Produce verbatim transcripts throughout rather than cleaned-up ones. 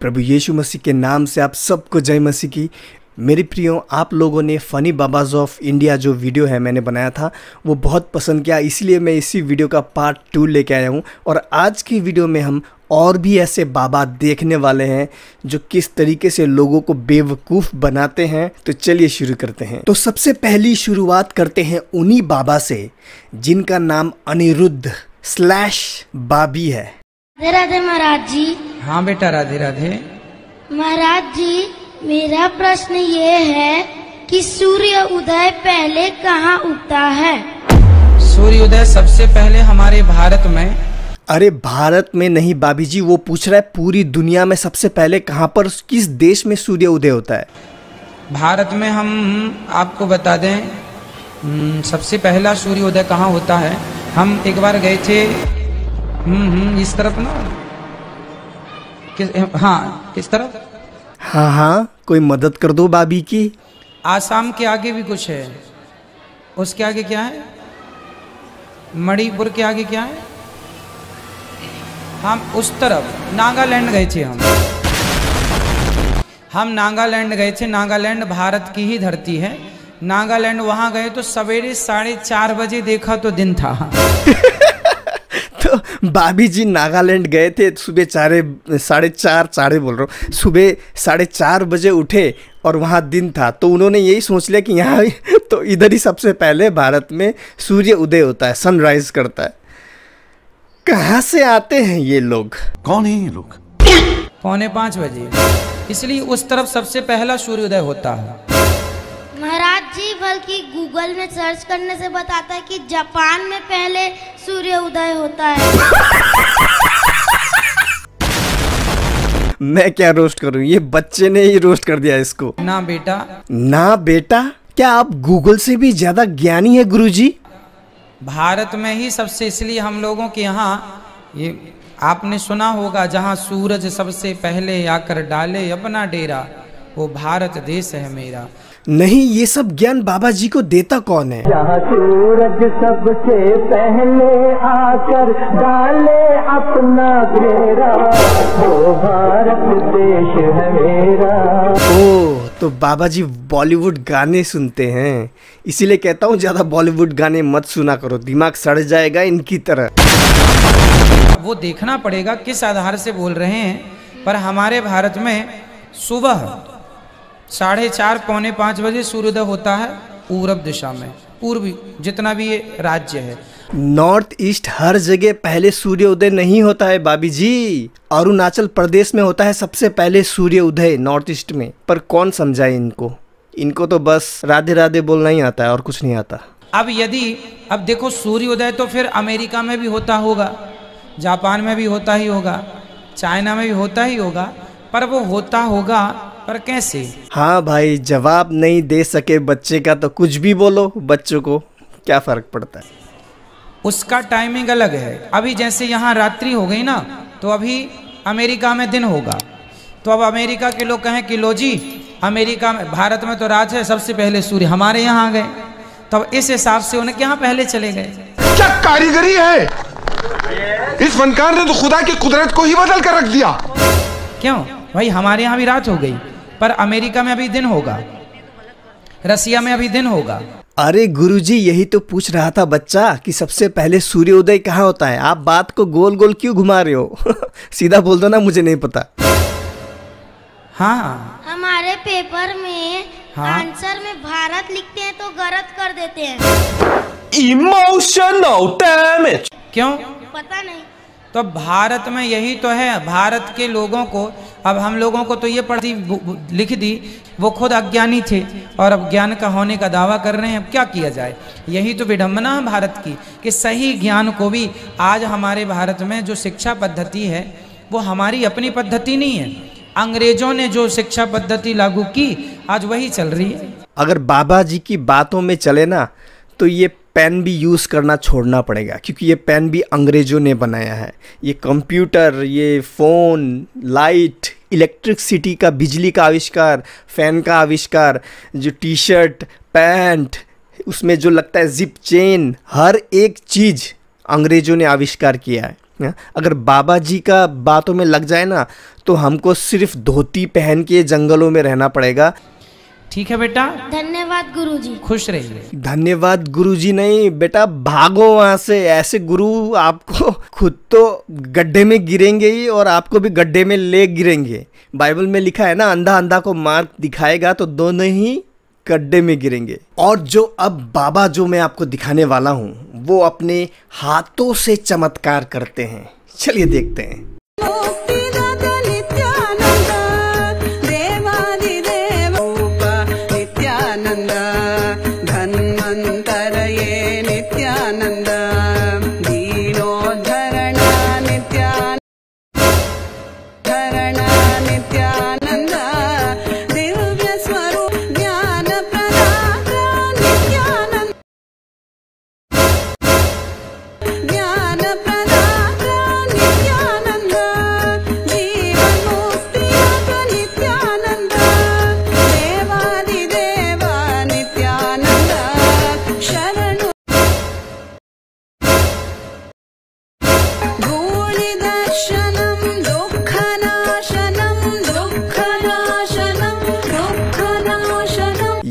प्रभु यीशु मसीह के नाम से आप सबको जय मसीह की। मेरे प्रियो, आप लोगों ने फ़नी बाबाज ऑफ इंडिया जो वीडियो है मैंने बनाया था वो बहुत पसंद किया, इसलिए मैं इसी वीडियो का पार्ट टू लेके आया हूँ। और आज की वीडियो में हम और भी ऐसे बाबा देखने वाले हैं जो किस तरीके से लोगों को बेवकूफ़ बनाते हैं। तो चलिए शुरू करते हैं। तो सबसे पहली शुरुआत करते हैं उन्हीं बाबा से जिनका नाम अनिरुद्ध स्लैश बाबी है। राधे राधे महाराज जी। हाँ बेटा, राधे राधे महाराज जी। मेरा प्रश्न ये है कि सूर्य उदय पहले कहाँ उगता है? सूर्य उदय सबसे पहले हमारे भारत में। अरे भारत में नहीं बाबी जी, वो पूछ रहा है पूरी दुनिया में सबसे पहले कहाँ पर, किस देश में सूर्य उदय होता है? भारत में। हम आपको बता दें सबसे पहला सूर्य उदय कहाँ होता है। हम एक बार गए थे हम्म इस तरफ ना किस, हाँ किस तरफ हाँ हाँ कोई मदद कर दो बाबी की। आसाम के आगे भी कुछ है, उसके आगे क्या है? मणिपुर के आगे क्या है? हम उस तरफ नागालैंड गए थे। हम हम नागालैंड गए थे। नागालैंड भारत की ही धरती है। नागालैंड वहाँ गए तो सवेरे साढ़े चार बजे देखा तो दिन था। तो बाबी जी नागालैंड गए थे सुबह चारे साढ़े चार चारे बोल रहा हूँ सुबह साढ़े चार बजे उठे और वहाँ दिन था, तो उन्होंने यही सोच लिया कि यहाँ तो इधर ही सबसे पहले भारत में सूर्य उदय होता है, सनराइज करता है। कहाँ से आते हैं ये लोग? कौन है ये लोग? पौने पाँच बजे, इसलिए उस तरफ सबसे पहला सूर्योदय होता है महाराज जी। बल्कि गूगल में सर्च करने से बताता है कि जापान में पहले सूर्य उदय होता है। मैं क्या रोस्ट करूं, ये बच्चे ने ही रोस्ट कर दिया इसको। ना बेटा, ना बेटा, क्या आप गूगल से भी ज्यादा ज्ञानी है गुरुजी? भारत में ही सबसे, इसलिए हम लोगों के यहाँ ये आपने सुना होगा जहाँ सूरज सबसे पहले आकर डाले अपना डेरा, वो भारत देश है मेरा। नहीं, ये सब ज्ञान बाबा जी को देता कौन है? सूरज सबसे पहले आकर डाले अपना डेरा, वो भारत देश है मेरा। ओ, तो बाबा जी बॉलीवुड गाने सुनते हैं, इसीलिए कहता हूँ ज्यादा बॉलीवुड गाने मत सुना करो, दिमाग सड़ जाएगा इनकी तरह। वो देखना पड़ेगा किस आधार से बोल रहे हैं, पर हमारे भारत में सुबह साढ़े चार पौने पाँच बजे सूर्योदय होता है पूरब दिशा में। पूर्वी जितना भी ये राज्य है, नॉर्थ ईस्ट, हर जगह पहले सूर्योदय नहीं होता है बाबी जी। अरुणाचल प्रदेश में होता है सबसे पहले सूर्योदय, नॉर्थ ईस्ट में। पर कौन समझाए इनको? इनको तो बस राधे राधे बोलना ही आता है और कुछ नहीं आता। अब यदि अब देखो सूर्योदय तो फिर अमेरिका में भी होता होगा, जापान में भी होता ही होगा, चाइना में भी होता ही होगा, पर वो होता होगा पर कैसे? हाँ भाई, जवाब नहीं दे सके बच्चे का तो कुछ भी बोलो, बच्चों को क्या फर्क पड़ता है, उसका टाइमिंग अलग है। अभी जैसे यहाँ रात्रि हो गई ना, तो अभी अमेरिका में दिन होगा, तो अब अमेरिका के लोग कहें कि लो जी अमेरिका में, भारत में तो रात है सबसे पहले सूर्य, हमारे यहाँ आ गए, तब तो इस हिसाब से उनके यहाँ पहले चले गए। क्या कारीगरी है इस फनकार ने, तो खुदा की कुदरत को ही बदल कर रख दिया। क्यों भाई, हमारे यहाँ भी रात हो गई पर अमेरिका में अभी दिन होगा, रसिया में अभी दिन होगा। अरे गुरुजी, यही तो पूछ रहा था बच्चा कि सबसे पहले सूर्योदय कहाँ होता है। आप बात को गोल गोल क्यों घुमा रहे हो? सीधा बोल दो ना, मुझे नहीं पता। हाँ, हमारे पेपर में हाँ? आंसर में भारत लिखते हैं तो गलत कर देते हैं। Emotional damage. क्यों? पता नहीं। तो भारत में यही तो है, भारत के लोगों को, अब हम लोगों को तो ये पढ़ दी लिख दी, वो खुद अज्ञानी थे और अब ज्ञान का होने का दावा कर रहे हैं। अब क्या किया जाए, यही तो विडम्बना है भारत की कि सही ज्ञान को भी आज हमारे भारत में जो शिक्षा पद्धति है वो हमारी अपनी पद्धति नहीं है, अंग्रेजों ने जो शिक्षा पद्धति लागू की आज वही चल रही है। अगर बाबा जी की बातों में चले ना तो ये पेन भी यूज़ करना छोड़ना पड़ेगा, क्योंकि ये पेन भी अंग्रेज़ों ने बनाया है। ये कंप्यूटर, ये फ़ोन, लाइट, इलेक्ट्रिसिटी का, बिजली का आविष्कार, फ़ैन का आविष्कार, जो टी शर्ट, पैंट, उसमें जो लगता है जिप चेन, हर एक चीज़ अंग्रेज़ों ने आविष्कार किया है। अगर बाबा जी का बातों में लग जाए ना तो हमको सिर्फ धोती पहन के जंगलों में रहना पड़ेगा। ठीक है बेटा, धन्यवाद गुरुजी। खुश रहिए। धन्यवाद गुरुजी नहीं बेटा, भागो वहाँ से। ऐसे गुरु आपको खुद तो गड्ढे में गिरेंगे ही और आपको भी गड्ढे में ले गिरेंगे। बाइबल में लिखा है ना, अंधा अंधा को मार्ग दिखाएगा तो दोनों ही गड्ढे में गिरेंगे। और जो अब बाबा जो मैं आपको दिखाने वाला हूँ वो अपने हाथों से चमत्कार करते हैं, चलिए देखते हैं।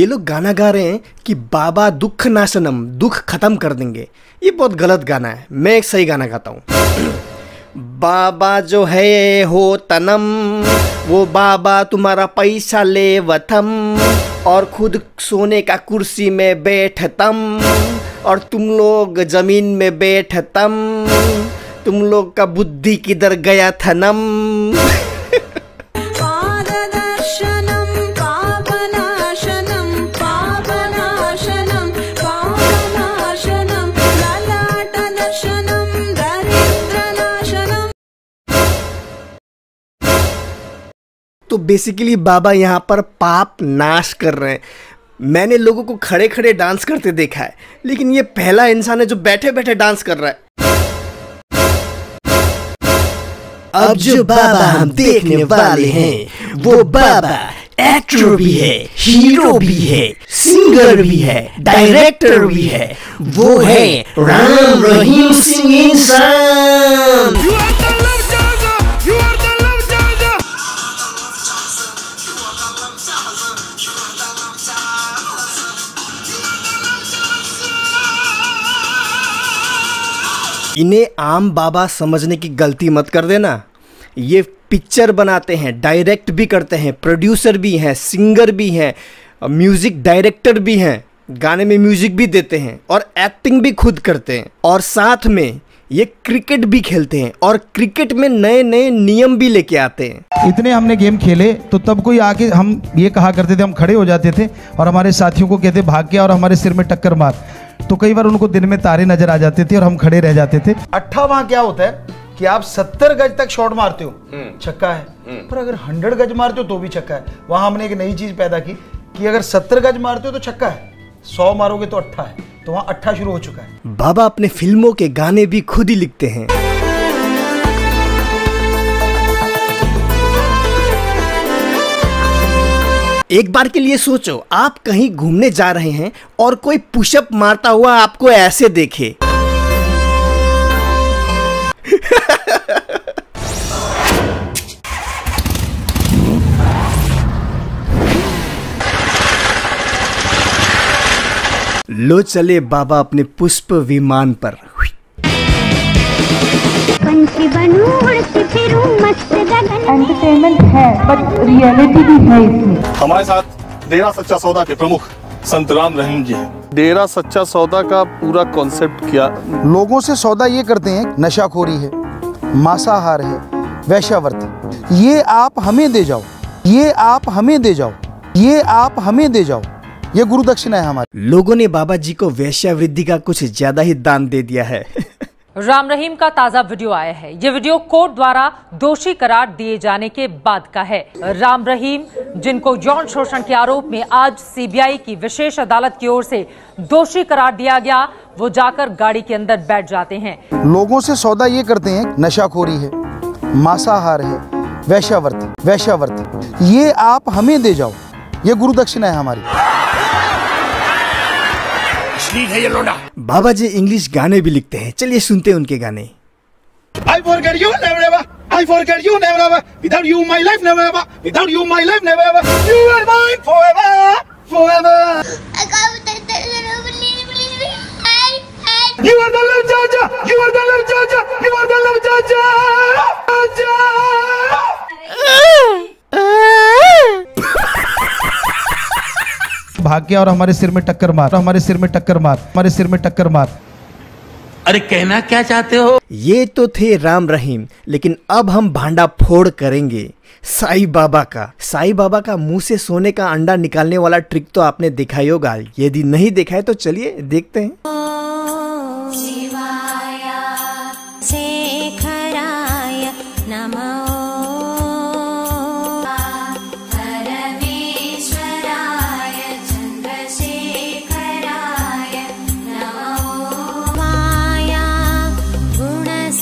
ये लोग गाना गा रहे हैं कि बाबा दुख नाशनम, दुख खत्म कर देंगे। ये बहुत गलत गाना है, मैं एक सही गाना गाता हूँ। बाबा जो है हो तनम, वो बाबा तुम्हारा पैसा ले वथम, और खुद सोने का कुर्सी में बैठतम, और तुम लोग जमीन में बैठतम, तुम लोग का बुद्धि किधर गया थनम। तो बेसिकली बाबा यहाँ पर पाप नाश कर रहे हैं। मैंने लोगों को खड़े खड़े डांस करते देखा है, लेकिन ये पहला इंसान है जो बैठे बैठे डांस कर रहा है। अब जो बाबा हम देखने वाले हैं वो बाबा एक्टर भी है, हीरो भी है, सिंगर भी है, डायरेक्टर भी है, वो है राम रहीम सिंह इंसान। इन्हें आम बाबा समझने की गलती मत कर देना। ये पिक्चर बनाते हैं, डायरेक्ट भी करते हैं, प्रोड्यूसर भी हैं, सिंगर भी हैं, म्यूज़िक डायरेक्टर भी हैं, गाने में म्यूज़िक भी देते हैं और एक्टिंग भी खुद करते हैं। और साथ में ये क्रिकेट भी खेलते हैं और क्रिकेट में नए नए नियम भी लेके आते हैं। इतने हमने गेम खेले तो तब कोई आके, हम ये कहा करते थे, हम खड़े हो जाते थे और हमारे साथियों को कहते भाग के और हमारे सिर में टक्कर मार, तो कई बार उनको दिन में तारे नजर आ जाते थे और हम खड़े रह जाते थे। अट्ठा वहाँ क्या होता है कि आप सत्तर गज तक शॉट मारते हो, छक्का है, पर अगर हंड्रेड गज मारते हो तो भी छक्का है। वहाँ हमने एक नई चीज पैदा की कि अगर सत्तर गज मारते हो तो छक्का है, सौ मारोगे तो अट्ठा है, तो वहाँ अट्ठा शुरू हो चुका है। बाबा अपने फिल्मों के गाने भी खुद ही लिखते हैं। एक बार के लिए सोचो, आप कहीं घूमने जा रहे हैं और कोई पुशअप मारता हुआ आपको ऐसे देखे। लो चले बाबा अपने पुष्प विमान पर। एंटरटेनमेंट है बट रियलिटी भी है इसमें। हमारे साथ डेरा सच्चा सौदा के प्रमुख संत राम रहीम जी हैं। डेरा सच्चा सौदा का पूरा कॉन्सेप्ट क्या, लोगों से सौदा ये करते हैं, नशाखोरी है, मांसाहार है, वैश्यावर्त, ये आप हमें दे जाओ, ये आप हमें दे जाओ, ये आप हमें दे जाओ, ये गुरु दक्षिणा है हमारी। लोगों ने बाबा जी को वैश्यावृद्धि का कुछ ज्यादा ही दान दे दिया है। राम रहीम का ताजा वीडियो आया है। ये वीडियो कोर्ट द्वारा दोषी करार दिए जाने के बाद का है। राम रहीम, जिनको यौन शोषण के आरोप में आज सीबीआई की विशेष अदालत की ओर से दोषी करार दिया गया, वो जाकर गाड़ी के अंदर बैठ जाते हैं। लोगों से सौदा ये करते हैं, नशाखोरी है, मांसाहार है, वैश्यावर्त, वैश्यावर्त, ये आप हमें दे जाओ, ये गुरु दक्षिणा है हमारी। बाबा जी इंग्लिश गाने भी लिखते हैं, चलिए सुनते हैं उनके गाने। I forget you, never ever. I forget you, never ever. Without you, my life never ever. Without you, my life never ever. You are mine forever, forever. I can't believe it. I, I. You are the love charger. You are the love charger. You are the love charger. charger. भाग गया और हमारे सिर में टक्कर मार, हमारे सिर में टक्कर मार, हमारे सिर में टक्कर मार। अरे कहना क्या चाहते हो? ये तो थे राम रहीम, लेकिन अब हम भांडा फोड़ करेंगे साईं बाबा का। साईं बाबा का मुंह से सोने का अंडा निकालने वाला ट्रिक तो आपने देखा ही होगा, यदि नहीं देखा है तो चलिए देखते हैं। ओम शिवाया शेखराया नमः।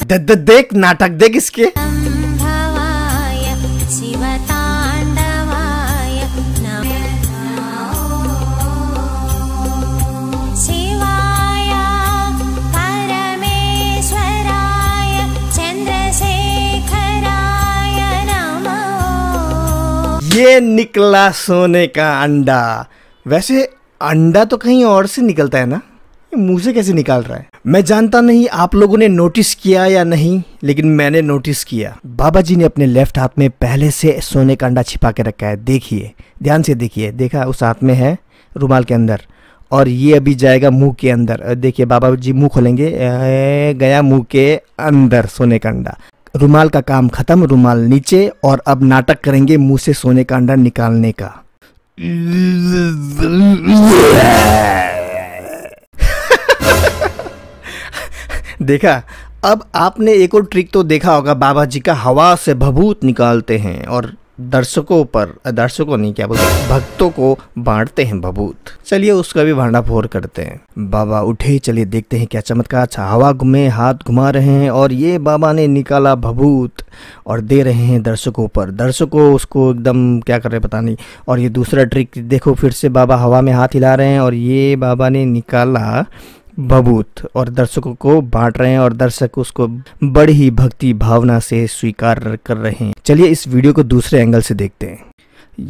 दे दे देख नाटक देख इसके। ये निकला सोने का अंडा। वैसे अंडा तो कहीं और से निकलता है ना, मुंह से कैसे निकाल रहा है? मैं जानता नहीं आप लोगों ने नोटिस किया या नहीं, लेकिन मैंने नोटिस किया। बाबा जी ने अपने लेफ्ट हाथ में पहले से सोने का अंडा छिपा के रखा है। देखिए, ध्यान से देखिए, देखा उस हाथ में है रुमाल के अंदर, और ये अभी जाएगा मुंह के अंदर। देखिए बाबा जी मुंह खोलेंगे, गया मुंह के अंदर सोने का अंडा। रुमाल का काम खत्म, रुमाल नीचे, और अब नाटक करेंगे मुँह से सोने का अंडा निकालने का। देखा, अब आपने एक और ट्रिक तो देखा होगा, बाबा जी का हवा से भभूत निकालते हैं और दर्शकों पर, दर्शकों नहीं क्या बोलते, भक्तों को बांटते हैं भभूत। चलिए उसका भी भांडाफोड़ करते हैं। बाबा उठे, चलिए देखते हैं क्या चमत्कार। अच्छा, हवा में हाथ घुमा रहे हैं और ये बाबा ने निकाला भभूत और दे रहे हैं दर्शकों पर। दर्शकों उसको एकदम क्या कर रहे पता नहीं। और ये दूसरा ट्रिक देखो, फिर से बाबा हवा में हाथ हिला रहे हैं और ये बाबा ने निकाला भभूत और दर्शकों को बांट रहे हैं, और दर्शक उसको बड़ी ही भक्ति भावना से स्वीकार कर रहे हैं। चलिए इस वीडियो को दूसरे एंगल से देखते हैं।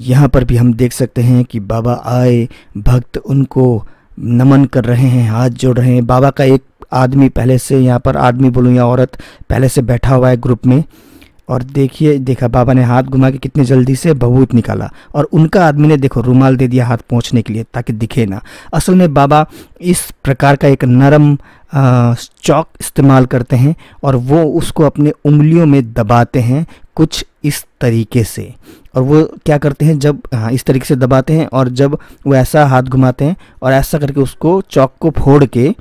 यहाँ पर भी हम देख सकते हैं कि बाबा आए, भक्त उनको नमन कर रहे हैं, हाथ जोड़ रहे हैं। बाबा का एक आदमी पहले से, यहाँ पर आदमी बोलूँ या औरत, पहले से बैठा हुआ है ग्रुप में। और देखिए, देखा बाबा ने हाथ घुमा के कितने जल्दी से भभूत निकाला, और उनका आदमी ने देखो रुमाल दे दिया हाथ पोंछने के लिए ताकि दिखे ना। असल में बाबा इस प्रकार का एक नरम चौक इस्तेमाल करते हैं और वो उसको अपने उंगलियों में दबाते हैं कुछ इस तरीके से। और वो क्या करते हैं, जब हाँ इस तरीके से दबाते हैं, और जब वो ऐसा हाथ घुमाते हैं और ऐसा करके उसको चौक को फोड़ के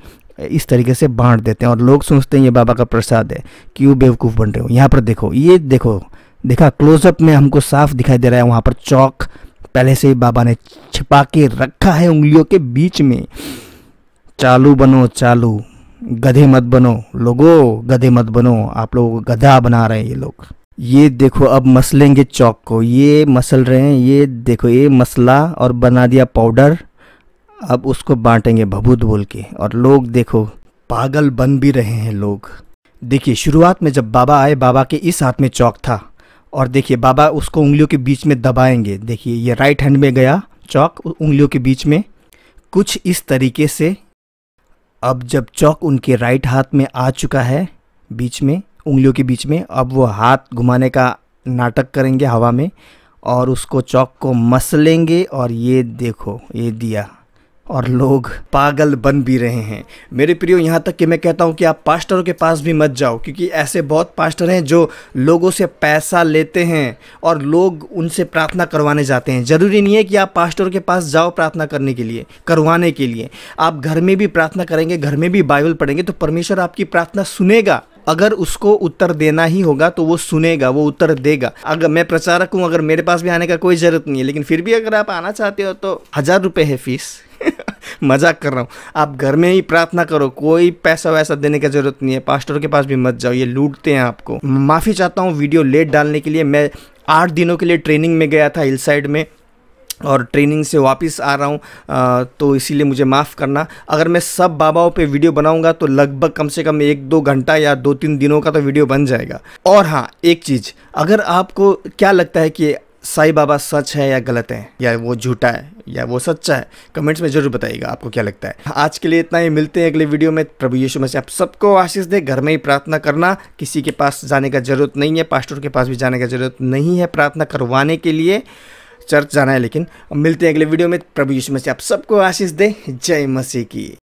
इस तरीके से बांट देते हैं, और लोग सोचते हैं ये बाबा का प्रसाद है। क्यों बेवकूफ़ बन रहे हो? यहाँ पर देखो, ये देखो, देखा क्लोजअप में हमको साफ दिखाई दे रहा है, वहाँ पर चौक पहले से ही बाबा ने छिपा के रखा है उंगलियों के बीच में। चालू बनो, चालू, गधे मत बनो लोगों, गधे मत बनो। आप लोग गधा बना रहे हैं ये लोग। ये देखो अब मसलेंगे चौक को, ये मसल रहे हैं, ये देखो ये मसला और बना दिया पाउडर। अब उसको बांटेंगे भभूत बोल के, और लोग देखो पागल बन भी रहे हैं लोग। देखिए शुरुआत में जब बाबा आए, बाबा के इस हाथ में चौक था, और देखिए बाबा उसको उंगलियों के बीच में दबाएंगे। देखिए ये राइट हैंड में गया चौक उंगलियों के बीच में कुछ इस तरीके से। अब जब चौक उनके राइट हाथ में आ चुका है, बीच में उंगलियों के बीच में, अब वो हाथ घुमाने का नाटक करेंगे हवा में और उसको चौक को मसलेंगे, और ये देखो ये दिया, और लोग पागल बन भी रहे हैं। मेरे प्रियो, यहाँ तक कि मैं कहता हूँ कि आप पास्टरों के पास भी मत जाओ, क्योंकि ऐसे बहुत पास्टर हैं जो लोगों से पैसा लेते हैं और लोग उनसे प्रार्थना करवाने जाते हैं। ज़रूरी नहीं है कि आप पास्टरों के पास जाओ प्रार्थना करने के लिए, करवाने के लिए। आप घर में भी प्रार्थना करेंगे, घर में भी बाइबल पढ़ेंगे, तो परमेश्वर आपकी प्रार्थना सुनेगा। अगर उसको उत्तर देना ही होगा तो वो सुनेगा, वो उत्तर देगा। अगर मैं प्रचारक हूँ, अगर मेरे पास भी आने का कोई ज़रूरत नहीं है, लेकिन फिर भी अगर आप आना चाहते हो तो हज़ार रुपये है फीस। मजाक कर रहा हूँ। आप घर में ही प्रार्थना करो, कोई पैसा वैसा देने का ज़रूरत नहीं है। पास्टर के पास भी मत जाओ, ये लूटते हैं आपको। माफ़ी चाहता हूँ वीडियो लेट डालने के लिए। मैं आठ दिनों के लिए ट्रेनिंग में गया था हिल साइड में, और ट्रेनिंग से वापस आ रहा हूँ, तो इसीलिए मुझे माफ़ करना। अगर मैं सब बाबाओं पे वीडियो बनाऊँगा तो लगभग कम से कम एक दो घंटा या दो तीन दिनों का तो वीडियो बन जाएगा। और हाँ, एक चीज़, अगर आपको क्या लगता है कि साईं बाबा सच है या गलत है, या वो झूठा है या वो सच्चा है, कमेंट्स में ज़रूर बताइएगा आपको क्या लगता है। आज के लिए इतना ही, मिलते हैं अगले वीडियो में। प्रभु यीशु मसीह आप सबको आशीष दे। घर में ही प्रार्थना करना, किसी के पास जाने का ज़रूरत नहीं है, पास्टर के पास भी जाने का ज़रूरत नहीं है प्रार्थना करवाने के लिए, चर्च जाना है। लेकिन मिलते हैं अगले वीडियो में। प्रभु यीशु मसीह आप सबको आशीष दे। जय मसीह की।